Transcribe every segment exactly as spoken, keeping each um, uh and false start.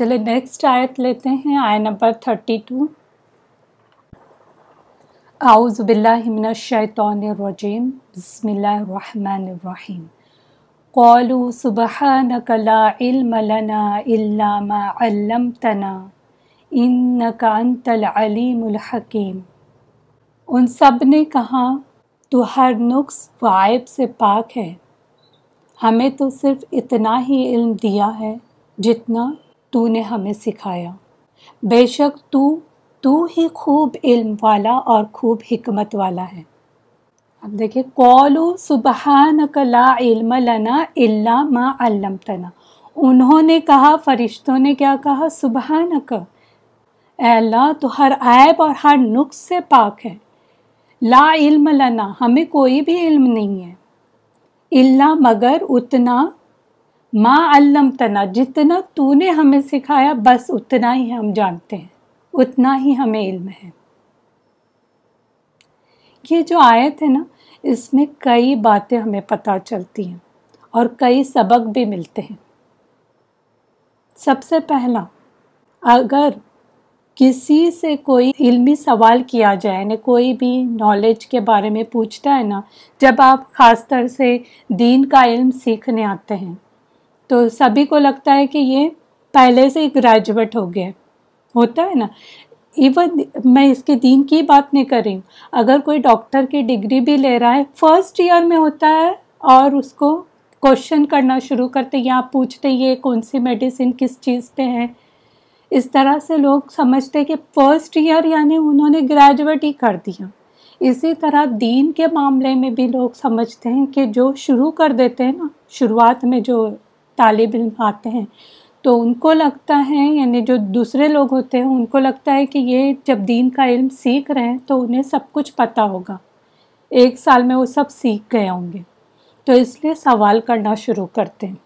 चले नेक्स्ट आयत लेते हैं, आयत नंबर थर्टी टू। आऊज़ु बिल्लाहि मिनश शैतानिर रजीम, बिस्मिल्लाहिर रहमानिर रहीम। क़ालू सुबहानका ला इल्मा लना इल्ला मा अल्लमतना इन्नका अंतल अलीमुल हकीम। उन सब ने कहा तो हर नुक्स व ऐब से पाक है, हमें तो सिर्फ़ इतना ही इल्म दिया है जितना तूने हमें सिखाया। बेशक तू तू ही खूब इल्म वाला और खूब हिकमत वाला है। अब देखिए, क़ालू सुबहानका ला इल्मा लना इल्ला मा अल्लमतना। उन्होंने कहा, फ़रिश्तों ने क्या कहा? सुबहानक, ऐ अल्लाह तो हर ऐब और हर नुक्स से पाक है। ला इल्म लना, हमें कोई भी इल्म नहीं है। इल्ला मगर, उतना, मा अल्लमतना, जितना तूने हमें सिखाया, बस उतना ही हम जानते हैं, उतना ही हमें इल्म है। ये जो आयत है ना, इसमें कई बातें हमें पता चलती हैं और कई सबक भी मिलते हैं। सबसे पहला, अगर किसी से कोई इल्मी सवाल किया जाए, यानी कोई भी नॉलेज के बारे में पूछता है ना, जब आप ख़ास तौर से दीन का इल्म सीखने आते हैं तो सभी को लगता है कि ये पहले से ही ग्रेजुएट हो गया होता है ना। इवन मैं इसके दीन की बात नहीं कर रही हूँ, अगर कोई डॉक्टर की डिग्री भी ले रहा है, फर्स्ट ईयर में होता है और उसको क्वेश्चन करना शुरू करते हैं, या पूछते हैं ये कौन सी मेडिसिन किस चीज़ पे है। इस तरह से लोग समझते हैं कि फ़र्स्ट ईयर यानी उन्होंने ग्रेजुएट ही कर दिया। इसी तरह दीन के मामले में भी लोग समझते हैं कि जो शुरू कर देते हैं ना, शुरुआत में जो तालिब इल्म आते हैं, तो उनको लगता है, यानी जो दूसरे लोग होते हैं उनको लगता है कि ये जब दीन का इल्म सीख रहे हैं तो उन्हें सब कुछ पता होगा, एक साल में वो सब सीख गए होंगे, तो इसलिए सवाल करना शुरू करते हैं।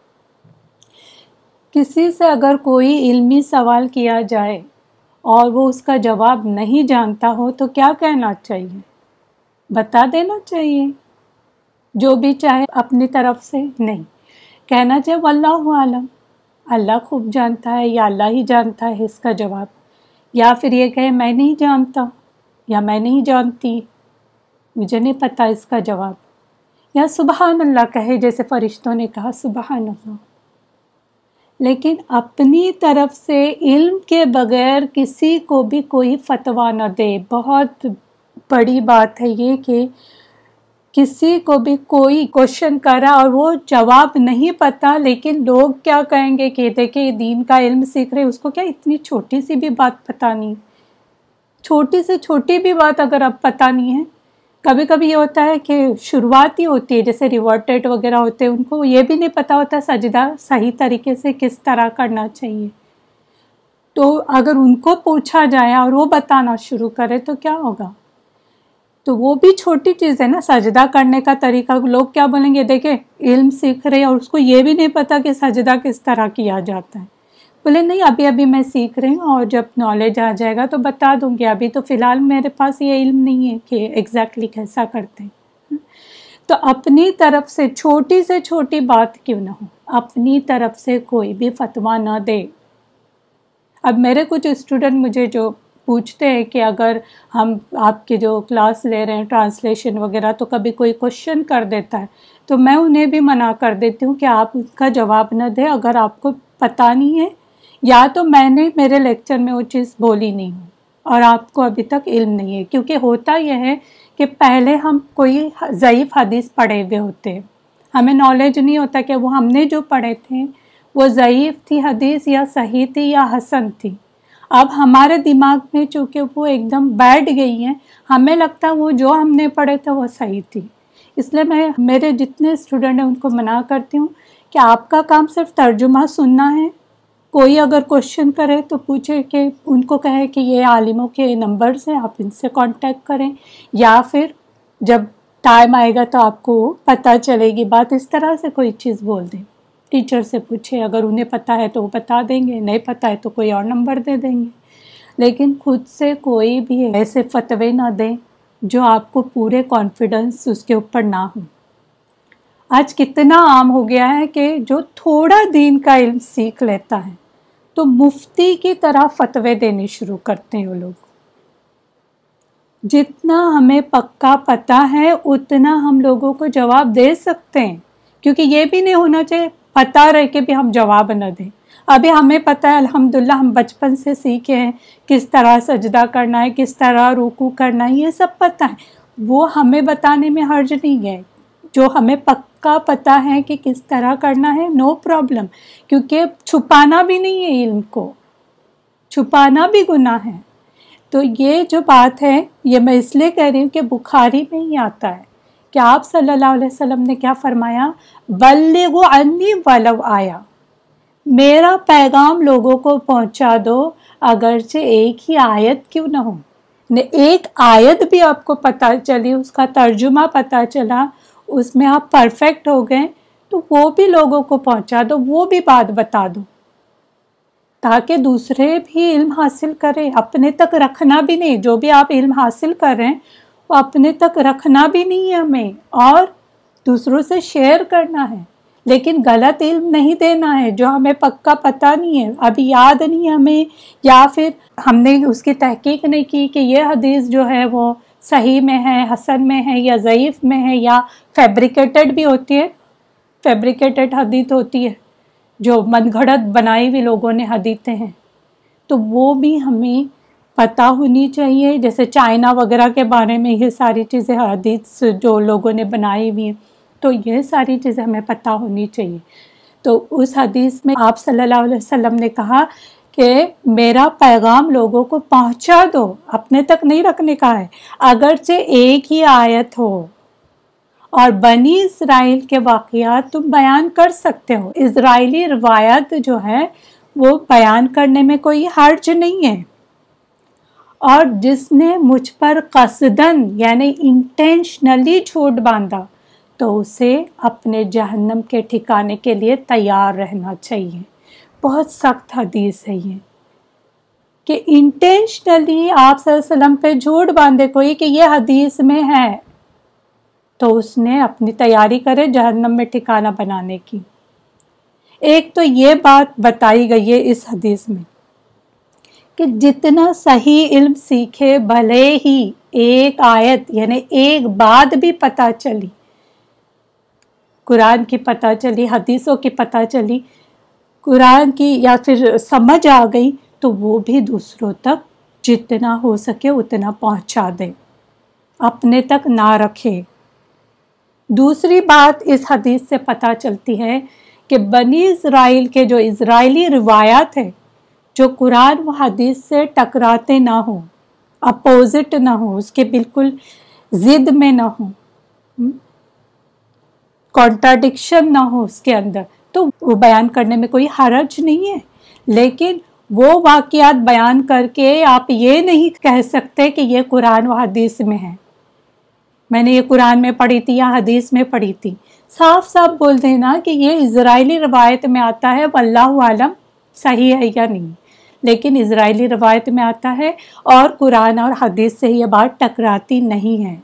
किसी से अगर कोई इल्मी सवाल किया जाए और वो उसका जवाब नहीं जानता हो तो क्या कहना चाहिए? बता देना चाहिए, जो भी चाहे अपनी तरफ से नहीं कहना चाहिए, वल्लाहु आलम, अल्लाह खूब जानता है, या अल्लाह ही जानता है इसका जवाब, या फिर ये कहे मैं नहीं जानता या मैं नहीं जानती, मुझे नहीं पता इसका जवाब, या सुबहान अल्लाह कहे, जैसे फ़रिश्तों ने कहा सुबहान अल्लाह। लेकिन अपनी तरफ से इल्म के बगैर किसी को भी कोई फतवा न दे। बहुत बड़ी बात है ये कि किसी को भी कोई क्वेश्चन करा और वो जवाब नहीं पता, लेकिन लोग क्या कहेंगे कि देखिए दीन का इल्म सीख रहे, उसको क्या इतनी छोटी सी भी बात पता नहीं। छोटी से छोटी भी बात अगर अब पता नहीं है, कभी कभी ये होता है कि शुरुआत ही होती है, जैसे रिवर्टेड वगैरह होते हैं, उनको ये भी नहीं पता होता सजदा सही तरीके से किस तरह करना चाहिए, तो अगर उनको पूछा जाए और वो बताना शुरू करे तो क्या होगा? तो वो भी छोटी चीज़ है ना, सजदा करने का तरीका। लोग क्या बोलेंगे, देखे इल्म सीख रहे और उसको ये भी नहीं पता कि सजदा किस तरह किया जाता है। बोले नहीं, अभी अभी मैं सीख रही हूँ और जब नॉलेज आ जाएगा तो बता दूँगी, अभी तो फ़िलहाल मेरे पास ये इल्म नहीं है कि एग्जैक्टली कैसा करते हैं। तो अपनी तरफ से छोटी से छोटी बात क्यों ना हो, अपनी तरफ से कोई भी फतवा ना दे। अब मेरे कुछ स्टूडेंट मुझे जो पूछते हैं कि अगर हम आपके जो क्लास ले रहे हैं ट्रांसलेशन वगैरह, तो कभी कोई क्वेश्चन कर देता है तो मैं उन्हें भी मना कर देती हूँ कि आप उसका जवाब न दें अगर आपको पता नहीं है, या तो मैंने मेरे लेक्चर में वो चीज़ बोली नहीं हूँ और आपको अभी तक इल्म नहीं है। क्योंकि होता यह है कि पहले हम कोई ज़ईफ़ हदीस पढ़े हुए होते हैं, हमें नॉलेज नहीं होता कि वो हमने जो पढ़े थे वो ज़ईफ़ थी हदीस या सही थी या हसन थी। अब हमारे दिमाग में चूँकि वो एकदम बैठ गई हैं, हमें लगता है वो जो हमने पढ़े थे वो सही थी। इसलिए मैं मेरे जितने स्टूडेंट हैं उनको मना करती हूँ कि आपका काम सिर्फ तर्जुमा सुनना है, कोई अगर क्वेश्चन करे तो पूछे कि उनको कहे कि ये आलिमों के नंबर्स हैं, आप इनसे कांटेक्ट करें, या फिर जब टाइम आएगा तो आपको पता चलेगी बात। इस तरह से कोई चीज़ बोल दें, टीचर से पूछे, अगर उन्हें पता है तो वो बता देंगे, नहीं पता है तो कोई और नंबर दे देंगे। लेकिन खुद से कोई भी ऐसे फतवे ना दें जो आपको पूरे कॉन्फिडेंस उसके ऊपर ना हो। आज कितना आम हो गया है कि जो थोड़ा दीन का इल्म सीख लेता है तो मुफ्ती की तरह फतवे देने शुरू करते हैं वो लोग। जितना हमें पक्का पता है उतना हम लोगों को जवाब दे सकते हैं, क्योंकि ये भी नहीं होना चाहिए पता रह के भी हम जवाब न दें। अभी हमें पता है अल्हम्दुलिल्लाह, हम बचपन से सीखे हैं किस तरह सजदा करना है, किस तरह रुकू करना है, ये सब पता है। वो हमें बताने में हर्ज नहीं है। जो हमें पक्का पता है कि किस तरह करना है, नो प्रॉब्लम, क्योंकि छुपाना भी नहीं है, इल्म को छुपाना भी गुनाह है। तो ये जो बात है ये मैं इसलिए कह रही हूँ कि बुखारी में ही आता है कि आप सल्लल्लाहु अलैहि वसल्लम ने क्या फरमाया, बल्लिगु अन्नी वलव आया, मेरा पैगाम लोगों को पहुँचा दो अगरचे एक ही आयत क्यों ना हो। ने एक आयत भी आपको पता चली, उसका तर्जुमा पता चला, उसमें आप परफेक्ट हो गए, तो वो भी लोगों को पहुँचा दो, वो भी बात बता दो, ताकि दूसरे भी इल्म हासिल करें। अपने तक रखना भी नहीं, जो भी आप इल्म हासिल कर रहे हैं वो अपने तक रखना भी नहीं है हमें, और दूसरों से शेयर करना है। लेकिन गलत इल्म नहीं देना है जो हमें पक्का पता नहीं है, अभी याद नहीं है हमें, या फिर हमने उसकी तहकीक नहीं की कि ये हदीस जो है वो सही में है, हसन में है या ज़ईफ़ में है, या फैब्रिकेटेड भी होती है, फैब्रिकेटेड हदीस होती है, जो मनगढ़ंत बनाई हुई लोगों ने हदीसें हैं, तो वो भी हमें पता होनी चाहिए। जैसे चाइना वगैरह के बारे में ये सारी चीज़ें हदीस जो लोगों ने बनाई हुई हैं, तो ये सारी चीज़ें हमें पता होनी चाहिए। तो उस हदीस में आप सल्लल्लाहु अलैहि वसल्लम ने कहा कि मेरा पैगाम लोगों को पहुंचा दो, अपने तक नहीं रखने का है, अगरचे एक ही आयत हो, और बनी इसराइल के वाक़ियात तुम बयान कर सकते हो। इसराइली रवायत जो है वो बयान करने में कोई हर्ज नहीं है। और जिसने मुझ पर कसदन यानी इंटेंशनली झूठ बांधा तो उसे अपने जहन्नम के ठिकाने के लिए तैयार रहना चाहिए। बहुत सख्त हदीस है ये कि इंटेंशनली आप सल्लल्लाहु अलैहि वसल्लम पे झूठ बांधे कोई कि ये हदीस में है, तो उसने अपनी तैयारी करे जहन्नम में ठिकाना बनाने की। एक तो ये बात बताई गई है इस हदीस में कि जितना सही इल्म सीखे, भले ही एक आयत यानी एक बात भी पता चली, कुरान की पता चली, हदीसों की पता चली, कुरान की या फिर समझ आ गई, तो वो भी दूसरों तक जितना हो सके उतना पहुंचा दे, अपने तक ना रखे। दूसरी बात इस हदीस से पता चलती है कि बनी इज़राइल के जो इज़राइली रिवायात है, जो कुरान व हदीस से टकराते ना हो, अपोजिट ना हो, उसके बिल्कुल ज़िद में ना हो, कॉन्ट्राडिक्शन ना हो उसके अंदर, तो वो बयान करने में कोई हरज नहीं है। लेकिन वो वाक़ियात बयान करके आप ये नहीं कह सकते कि ये कुरान व हदीस में है, मैंने ये कुरान में पढ़ी थी या हदीस में पढ़ी थी। साफ साफ बोल देना कि ये इज़राइली रवायत में आता है, वल्लाहु आलम सही है या नहीं, लेकिन इज़राइली रवायत में आता है और कुरान और हदीस से ये बात टकराती नहीं है।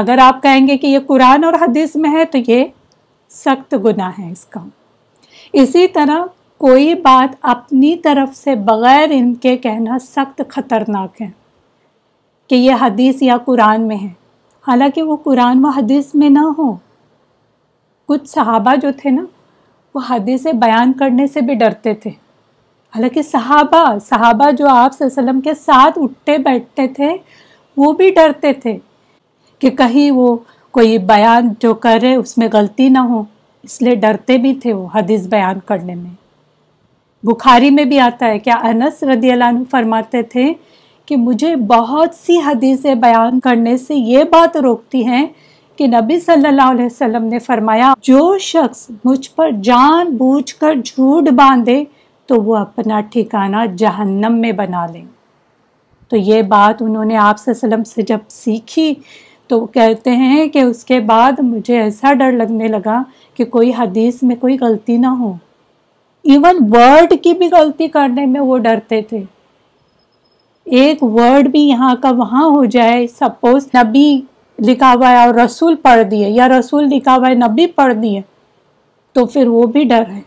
अगर आप कहेंगे कि ये कुरान और हदीस में है तो ये सख्त गुनाह है इसका। इसी तरह कोई बात अपनी तरफ से बग़ैर इनके कहना सख्त ख़तरनाक है कि ये हदीस या कुरान में है, हालांकि वो कुरान व हदीस में ना हो। कुछ सहाबा जो थे ना वो हदीसें बयान करने से भी डरते थे, हालांकि सहाबा सहाबा जो आप सल्लल्लाहु अलैहि वसल्लम के साथ उठते बैठते थे वो भी डरते थे कि कहीं वो कोई बयान जो करे उसमें गलती ना हो, इसलिए डरते भी थे वो हदीस बयान करने में। बुखारी में भी आता है कि अनस रदियल्लाहु अन्हु फरमाते थे कि मुझे बहुत सी हदीसें बयान करने से ये बात रोकती हैं कि नबी सल्लल्लाहु अलैहि वसल्लम ने फरमाया, जो शख्स मुझ पर जानबूझकर झूठ बांधे तो वो अपना ठिकाना जहन्नम में बना ले। तो ये बात उन्होंने आप सल्लल्लाहु अलैहि वसल्लम से जब सीखी तो कहते हैं कि उसके बाद मुझे ऐसा डर लगने लगा कि कोई हदीस में कोई गलती ना हो। इवन वर्ड की भी गलती करने में वो डरते थे, एक वर्ड भी यहाँ का वहाँ हो जाए। सपोज नबी लिखा हुआ है और रसूल पढ़ दिए, या रसूल लिखा हुआ है नबी पढ़ दिए, तो फिर वो भी डर है।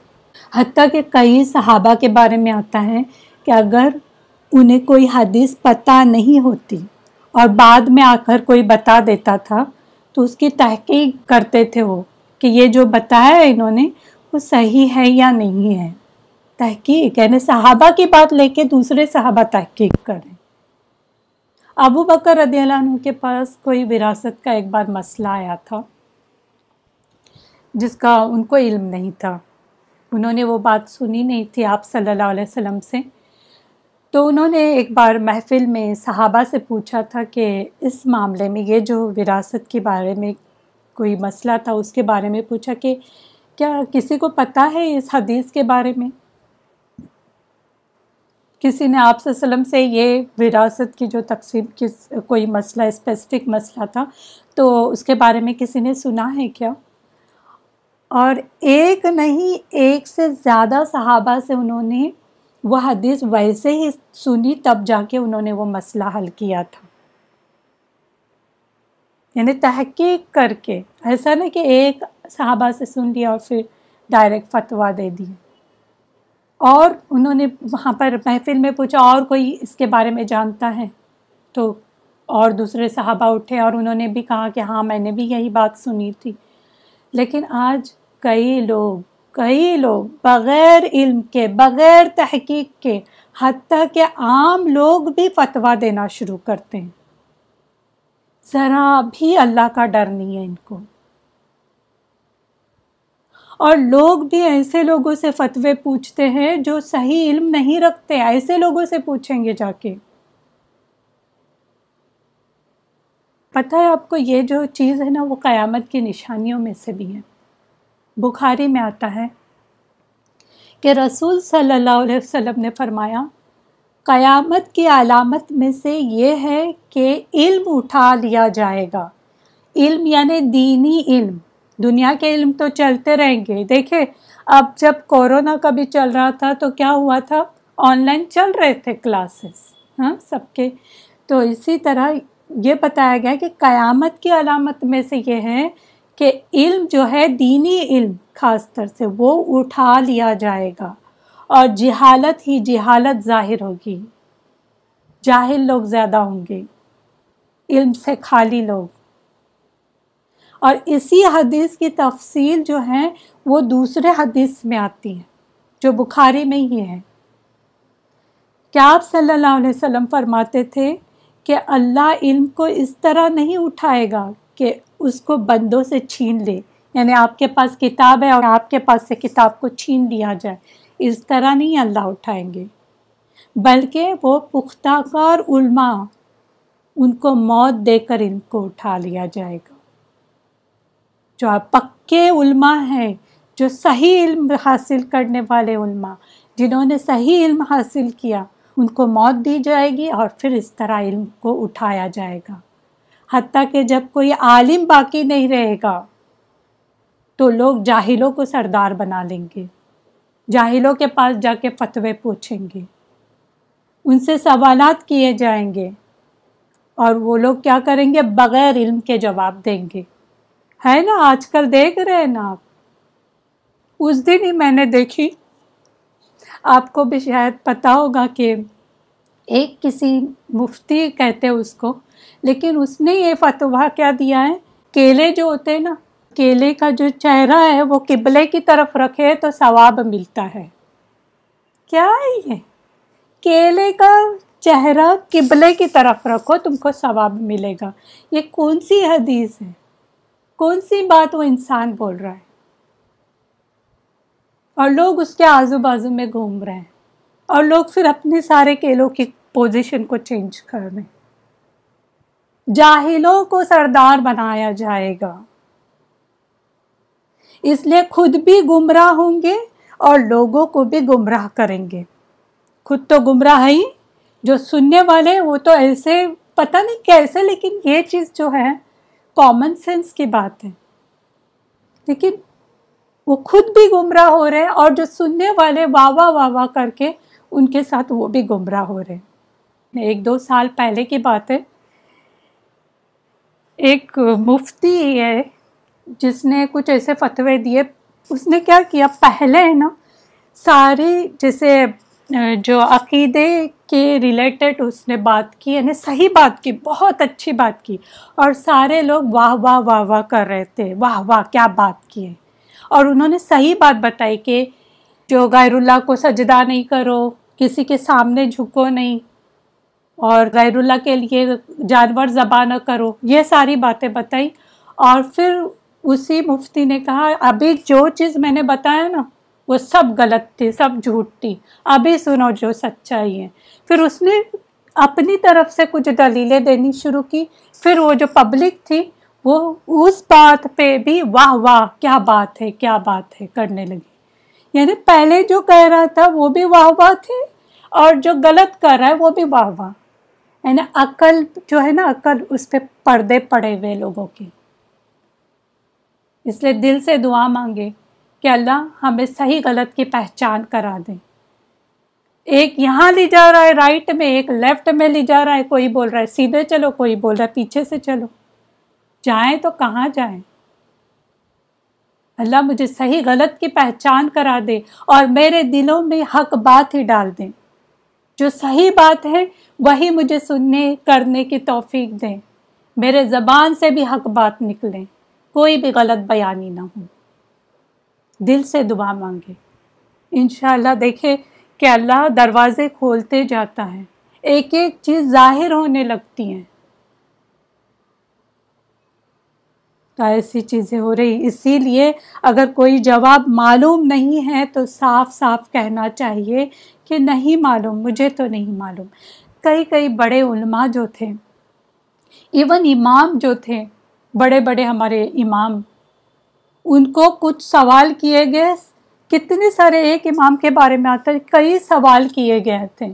हत्ता कि कई सहाबा के बारे में आता है कि अगर उन्हें कोई हदीस पता नहीं होती और बाद में आकर कोई बता देता था तो उसकी तहकीक करते थे वो कि ये जो बताया इन्होंने वो सही है या नहीं है। तहकीक यानी सहाबा की बात लेके दूसरे सहाबा तहकीक करें। अबू बकर रदियल्लाहु अन्हु के पास कोई विरासत का एक बार मसला आया था जिसका उनको इल्म नहीं था, उन्होंने वो बात सुनी नहीं थी आप सल्लल्लाहु अलैहि वसल्लम से। तो उन्होंने एक बार महफिल में सहाबा से पूछा था कि इस मामले में ये जो विरासत के बारे में कोई मसला था उसके बारे में पूछा कि क्या किसी को पता है इस हदीस के बारे में, किसी ने आप सल्लम से ये विरासत की जो तकसीम किस कोई मसला स्पेसिफिक मसला था तो उसके बारे में किसी ने सुना है क्या। और एक नहीं एक से ज़्यादा सहाबा से उन्होंने वह हदीस वैसे ही सुनी तब जाके उन्होंने वो मसला हल किया था। यानी तहकीक करके, ऐसा ना कि एक सहाबा से सुन लिया और फिर डायरेक्ट फतवा दे दिया। और उन्होंने वहाँ पर महफिल में पूछा और कोई इसके बारे में जानता है, तो और दूसरे सहाबा उठे और उन्होंने भी कहा कि हाँ मैंने भी यही बात सुनी थी। लेकिन आज कई लोग कई लोग बग़ैर इल्म के बग़ैर तहकीक के हत्ता के आम लोग भी फतवा देना शुरू करते हैं, ज़रा भी अल्लाह का डर नहीं है इनको। और लोग भी ऐसे लोगों से फतवे पूछते हैं जो सही इल्म नहीं रखते, ऐसे लोगों से पूछेंगे जाके। पता है आपको ये जो चीज़ है ना वो क़यामत की निशानियों में से भी है। बुखारी में आता है कि रसूल सल्लल्लाहु अलैहि वसल्लम ने फरमाया क़यामत की अलामत में से ये है कि इल्म उठा लिया जाएगा। इल्म यानी दीनी इल्म, दुनिया के इल्म तो चलते रहेंगे। देखिए अब जब कोरोना का भी चल रहा था तो क्या हुआ था, ऑनलाइन चल रहे थे क्लासेस हाँ सबके। तो इसी तरह ये बताया गया कि क़यामत की अलामत में से ये है कि इल्म जो है दीनी इल्म ख़ास तौर से वो उठा लिया जाएगा और जिहालत ही जिहालत ज़ाहिर होगी। जाहिल लोग ज़्यादा होंगे, इल्म से खाली लोग। और इसी हदीस की तफसील जो है वो दूसरे हदीस में आती है जो बुखारी में ही है। क्या आप सल्लल्लाहु अलैहि वसल्लम फरमाते थे कि अल्लाह इल्म को इस तरह नहीं उठाएगा कि उसको बंदों से छीन ले, यानी आपके पास किताब है और आपके पास से किताब को छीन लिया जाए, इस तरह नहीं अल्लाह उठाएंगे, बल्कि वो पुख्ताकार उल्मा उनको मौत देकर इनको उठा लिया जाएगा। जो आप पक्के उल्मा हैं, जो सही इल्म हासिल करने वाले उल्मा, जिन्होंने सही इल्म हासिल किया उनको मौत दी जाएगी और फिर इस तरह इल्म को उठाया जाएगा। हत्ता कि जब कोई आलिम बाकी नहीं रहेगा तो लोग जाहिलों को सरदार बना लेंगे, जाहिलों के पास जाके फतवे पूछेंगे, उनसे सवालात किए जाएंगे और वो लोग क्या करेंगे, बग़ैर इल्म के जवाब देंगे। है ना आजकल देख रहे हैं ना आप। उस दिन ही मैंने देखी, आपको भी शायद पता होगा कि एक किसी मुफ्ती कहते हैं उसको, लेकिन उसने ये फतवा क्या दिया है, केले जो होते हैं ना, केले का जो चेहरा है वो किबले की तरफ रखे तो सवाब मिलता है। क्या है ये, केले का चेहरा किबले की तरफ रखो तुमको सवाब मिलेगा। ये कौन सी हदीस है, कौन सी बात वो इंसान बोल रहा है और लोग उसके आजू बाजू में घूम रहे हैं और लोग फिर अपने सारे केलों की पोजीशन को चेंज कर रहे हैं। जाहिलों को सरदार बनाया जाएगा, इसलिए खुद भी गुमराह होंगे और लोगों को भी गुमराह करेंगे। खुद तो गुमराह ही, जो सुनने वाले वो तो ऐसे पता नहीं कैसे, लेकिन ये चीज़ जो है कॉमन सेंस की बात है, लेकिन वो खुद भी गुमराह हो रहे हैं और जो सुनने वाले वाह वाह वाह वाह करके उनके साथ वो भी गुमराह हो रहे हैं। एक दो साल पहले की बात है, एक मुफ्ती है जिसने कुछ ऐसे फतवे दिए। उसने क्या किया, पहले है ना सारे जैसे जो अक़ीदे के रिलेटेड उसने बात की, यानी सही बात की, बहुत अच्छी बात की, और सारे लोग वाह वाह वाह वाह कर रहे थे, वाह वाह क्या बात की है। और उन्होंने सही बात बताई कि जो गैरुल्लाह को सजदा नहीं करो, किसी के सामने झुको नहीं, और गैरुल्लाह के लिए जानवर ज़बा न करो, ये सारी बातें बताई। और फिर उसी मुफ्ती ने कहा अभी जो चीज़ मैंने बताया ना वो सब गलत थी, सब झूठ थी, अभी सुनो जो सच्चाई है। फिर उसने अपनी तरफ से कुछ दलीलें देनी शुरू की। फिर वो जो पब्लिक थी वो उस बात पे भी वाह वाह क्या बात है क्या बात है करने लगी। यानी पहले जो कह रहा था वो भी वाह वाह थे, और जो गलत कर रहा है वो भी वाह वाह। यानी अकल जो है ना, अकल उस पर पर्दे पड़े हुए लोगों के। इसलिए दिल से दुआ मांगे कि अल्लाह हमें सही गलत की पहचान करा दे। एक यहाँ ले जा रहा है राइट में, एक लेफ़्ट में ले जा रहा है, कोई बोल रहा है सीधे चलो, कोई बोल रहा है पीछे से चलो। जाएं तो कहाँ जाएं? अल्लाह मुझे सही गलत की पहचान करा दे और मेरे दिलों में हक बात ही डाल दे। जो सही बात है वही मुझे सुनने करने की तौफीक दे। मेरे ज़बान से भी हक बात निकले, कोई भी गलत बयानी ना हो। दिल से दुआ मांगे, इंशाअल्लाह देखे कि अल्लाह दरवाज़े खोलते जाता है, एक एक चीज़ जाहिर होने लगती हैं। तो ऐसी चीज़ें हो रही, इसीलिए अगर कोई जवाब मालूम नहीं है तो साफ साफ कहना चाहिए कि नहीं मालूम, मुझे तो नहीं मालूम। कई कई बड़े उल्मा जो थे, इवन इमाम जो थे, बड़े बड़े हमारे इमाम, उनको कुछ सवाल किए गए, कितने सारे, एक इमाम के बारे में आता है कई सवाल किए गए थे।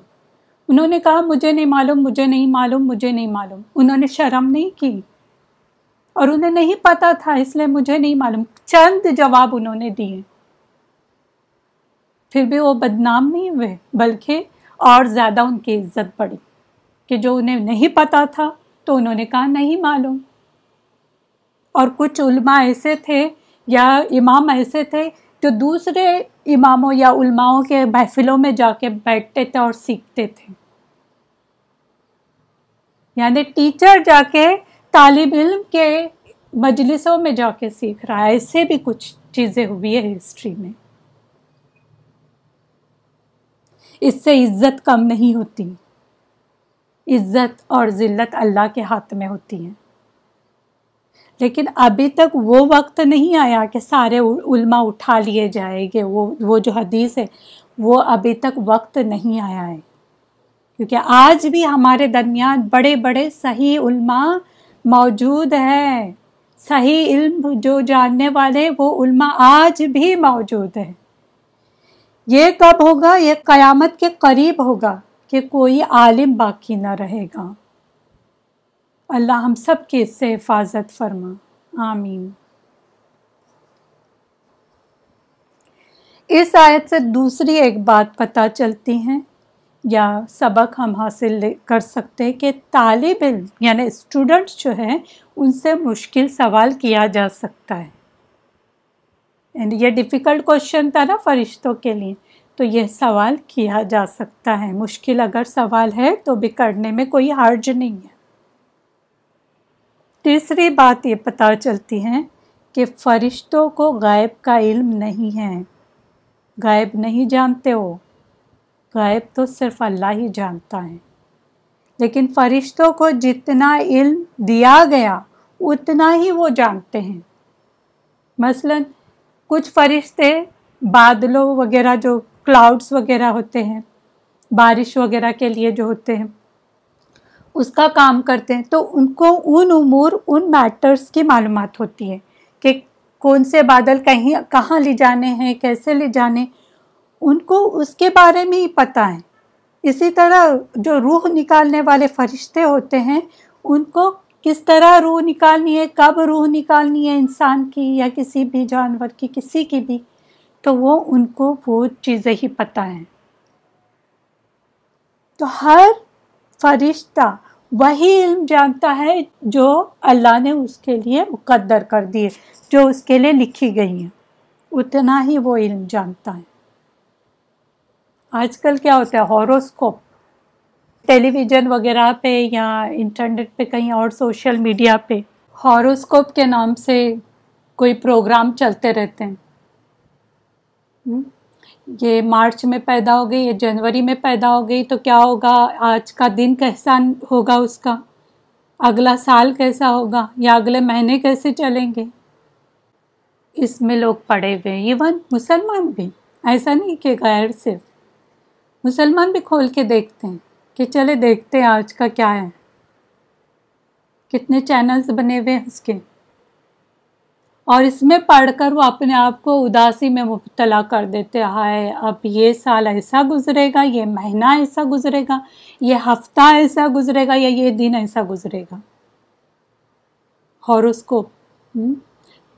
उन्होंने कहा मुझे नहीं मालूम, मुझे नहीं मालूम, मुझे नहीं मालूम। उन्होंने शर्म नहीं की और उन्हें नहीं पता था इसलिए मुझे नहीं मालूम। चंद जवाब उन्होंने दिए, फिर भी वो बदनाम नहीं हुए, बल्कि और ज़्यादा उनकी इज्जत बढ़ी कि जो उन्हें नहीं पता था तो उन्होंने कहा नहीं मालूम। और कुछ उल्मा ऐसे थे या इमाम ऐसे थे जो दूसरे इमामों या उल्माओं के महफिलों में जाके बैठते थे और सीखते थे। यानी टीचर जाके तालिब इल्म के मजलिसों में जाके सीख रहा है। ऐसे भी कुछ चीज़ें हुई है हिस्ट्री में। इससे इज्जत कम नहीं होती, इज्जत और जिल्लत अल्लाह के हाथ में होती है। लेकिन अभी तक वो वक्त नहीं आया कि सारे उल्मा उठा लिए जाएंगे। वो वो जो हदीस है वो अभी तक वक्त नहीं आया है, क्योंकि आज भी हमारे दरमियान बड़े बड़े सही उल्मा मौजूद हैं। सही इल्म जो जानने वाले वो उल्मा आज भी मौजूद है। ये कब होगा? ये क़यामत के करीब होगा कि कोई आलिम बाकी ना रहेगा। अल्लाह हम सब की इससे हिफाजत फरमा, आमीन। इस आयत से दूसरी एक बात पता चलती है या सबक हम हासिल कर सकते हैं कि तालिब इल्म यानी स्टूडेंट्स जो हैं उनसे मुश्किल सवाल किया जा सकता है। एंड ये डिफ़िकल्ट क्वेश्चन था ना फरिश्तों के लिए, तो यह सवाल किया जा सकता है। मुश्किल अगर सवाल है तो भी करने में कोई हर्ज नहीं है। तीसरी बात ये पता चलती है कि फ़रिश्तों को गायब का इल्म नहीं है, गायब नहीं जानते हो, गायब तो सिर्फ अल्लाह ही जानता है। लेकिन फ़रिश्तों को जितना इल्म दिया गया उतना ही वो जानते हैं। मसलन कुछ फ़रिश्ते बादलों वगैरह, जो क्लाउड्स वगैरह होते हैं, बारिश वगैरह के लिए जो होते हैं, उसका काम करते हैं, तो उनको उन उमूर, उन मैटर्स की मालूमात होती है कि कौन से बादल कहीं कहाँ ले जाने हैं, कैसे ले जाने, उनको उसके बारे में ही पता है। इसी तरह जो रूह निकालने वाले फरिश्ते होते हैं, उनको किस तरह रूह निकालनी है, कब रूह निकालनी है, इंसान की या किसी भी जानवर की, किसी की भी, तो वो उनको वो चीज़ें ही पता हैं। तो हर फरिश्ता वही इल्म जानता है जो अल्लाह ने उसके लिए मुकद्दर कर दिए, जो उसके लिए लिखी गई है, उतना ही वो इल्म जानता है। आजकल क्या होता है, हॉरोस्कोप टेलीविज़न वगैरह पे या इंटरनेट पे कहीं और सोशल मीडिया पे हॉरोस्कोप के नाम से कोई प्रोग्राम चलते रहते हैं। ये मार्च में पैदा हो गई, ये जनवरी में पैदा हो गई, तो क्या होगा, आज का दिन कैसा होगा उसका, अगला साल कैसा होगा, या अगले महीने कैसे चलेंगे, इसमें लोग पड़े हुए हैं। इवन मुसलमान भी, ऐसा नहीं कि गैर, सिर्फ मुसलमान भी खोल के देखते हैं कि चले देखते हैं आज का क्या है। कितने चैनल्स बने हुए हैं उसके, और इसमें पढ़कर वो अपने आप को उदासी में मुब्तला कर देते हैं। हाय, अब ये साल ऐसा गुजरेगा, ये महीना ऐसा गुजरेगा, ये हफ्ता ऐसा गुजरेगा, या ये दिन ऐसा गुजरेगा। हॉरोस्कोप,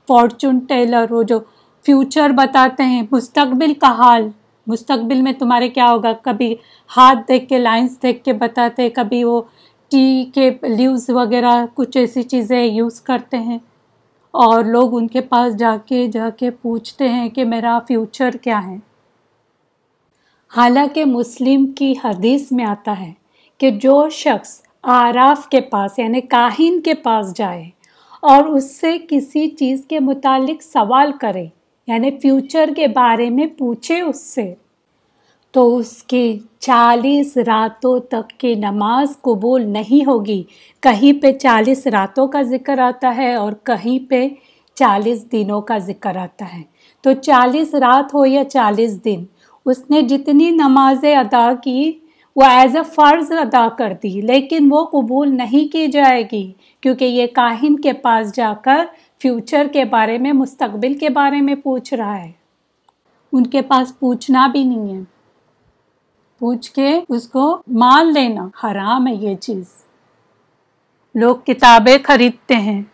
फॉर्चून टेलर, वो जो फ्यूचर बताते हैं, मुस्तकबिल का हाल, मुस्तकबिल में तुम्हारे क्या होगा, कभी हाथ देख के, लाइंस देख के बताते हैं, कभी वो टी के लीव्स वगैरह कुछ ऐसी चीज़ें यूज़ करते हैं, और लोग उनके पास जाके जाके पूछते हैं कि मेरा फ्यूचर क्या है। हालांकि मुस्लिम की हदीस में आता है कि जो शख्स आराफ के पास यानी काहिन के पास जाए और उससे किसी चीज़ के मुतालिक सवाल करे यानी फ्यूचर के बारे में पूछे उससे, तो उसकी चालीस रातों तक की नमाज कबूल नहीं होगी। कहीं पे चालीस रातों का ज़िक्र आता है और कहीं पे चालीस दिनों का ज़िक्र आता है। तो चालीस रात हो या चालीस दिन, उसने जितनी नमाजें अदा की वो एज़ अ फ़र्ज़ अदा कर दी, लेकिन वो कबूल नहीं की जाएगी, क्योंकि ये काहिन के पास जाकर फ्यूचर के बारे में, मुस्तकबिल के बारे में पूछ रहा है। उनके पास पूछना भी नहीं है, पूछ के उसको मान लेना हराम है। ये चीज़ लोग किताबें खरीदते हैं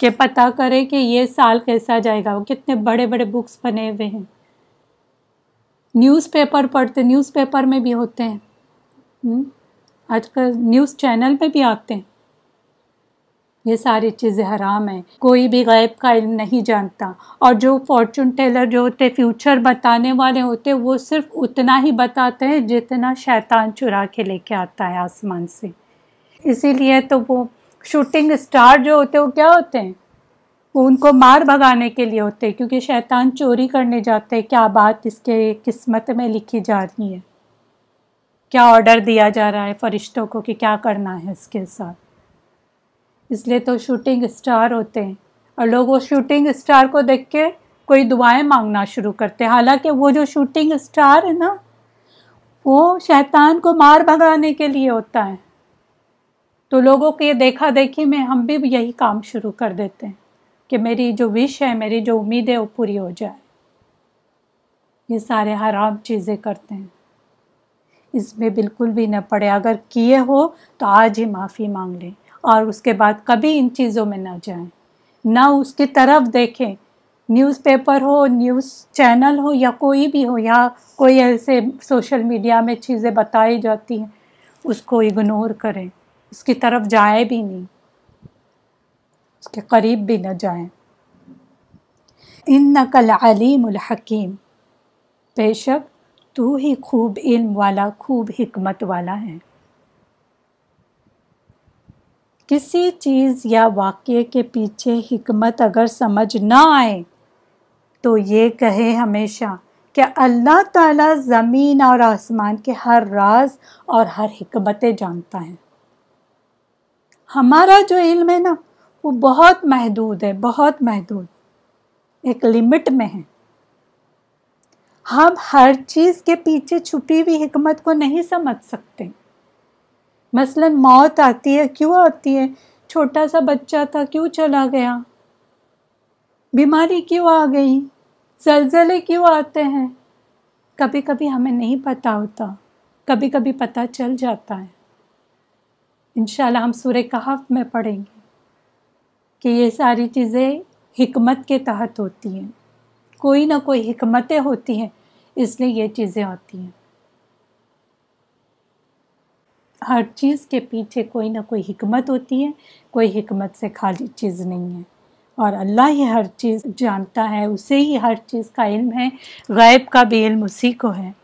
कि पता करें कि ये साल कैसा जाएगा, वो कितने बड़े बड़े बुक्स बने हुए हैं। न्यूज़पेपर पढ़ते, न्यूज़पेपर में भी होते हैं, आजकल न्यूज़ चैनल पे भी आते हैं। ये सारी चीज़ें हराम है, कोई भी गैब का इल्म नहीं जानता। और जो फॉर्चून टेलर जो होते, फ्यूचर बताने वाले होते, वो सिर्फ उतना ही बताते हैं जितना शैतान चुरा के लेके आता है आसमान से। इसीलिए तो वो शूटिंग स्टार जो होते वो क्या होते हैं, वो उनको मार भगाने के लिए होते, क्योंकि शैतान चोरी करने जाते हैं क्या बात इसके किस्मत में लिखी जा रही है, क्या ऑर्डर दिया जा रहा है फरिश्तों को कि क्या करना है इसके साथ। इसलिए तो शूटिंग स्टार होते हैं, और लोग वो शूटिंग स्टार को देख के कोई दुआएं मांगना शुरू करते हैं। हालांकि वो जो शूटिंग स्टार है ना, वो शैतान को मार भगाने के लिए होता है। तो लोगों के देखा देखी में हम भी यही काम शुरू कर देते हैं कि मेरी जो विश है, मेरी जो उम्मीद है, वो पूरी हो जाए। ये सारे हराम चीज़ें करते हैं, इसमें बिल्कुल भी न पड़े। अगर किए हो तो आज ही माफ़ी मांग लें, और उसके बाद कभी इन चीज़ों में ना जाएं, ना उसकी तरफ देखें। न्यूज़पेपर हो, न्यूज़ चैनल हो, या कोई भी हो, या कोई ऐसे सोशल मीडिया में चीज़ें बताई जाती हैं, उसको इग्नोर करें, उसकी तरफ जाए भी नहीं, उसके करीब भी ना जाएं। इन्नकल अलीमुल हकीम, बेशक तू ही खूब इल्म वाला, खूब हिकमत वाला है। किसी चीज़ या वाक़ये के पीछे हिकमत अगर समझ ना आए तो ये कहे हमेशा कि अल्लाह ताला ज़मीन और आसमान के हर राज और हर हिकमतें जानता है। हमारा जो इल्म है ना, वो बहुत महदूद है, बहुत महदूद, एक लिमिट में है। हम हर चीज़ के पीछे छुपी हुई हिकमत को नहीं समझ सकते। मसलन मौत आती है, क्यों आती है, छोटा सा बच्चा था क्यों चला गया, बीमारी क्यों आ गई, जलजले क्यों आते हैं, कभी कभी हमें नहीं पता होता, कभी कभी पता चल जाता है। इंशाल्लाह हम सूरह कहफ में पढ़ेंगे कि ये सारी चीज़ें हिकमत के तहत होती हैं, कोई ना कोई हिकमतें होती हैं, इसलिए ये चीज़ें आती हैं। हर चीज़ के पीछे कोई ना कोई हिकमत होती है, कोई हिकमत से खाली चीज़ नहीं है, और अल्लाह ही हर चीज़ जानता है, उसे ही हर चीज़ का इल्म है, गैब का भी इल्म उसी को है।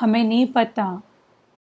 हमें नहीं पता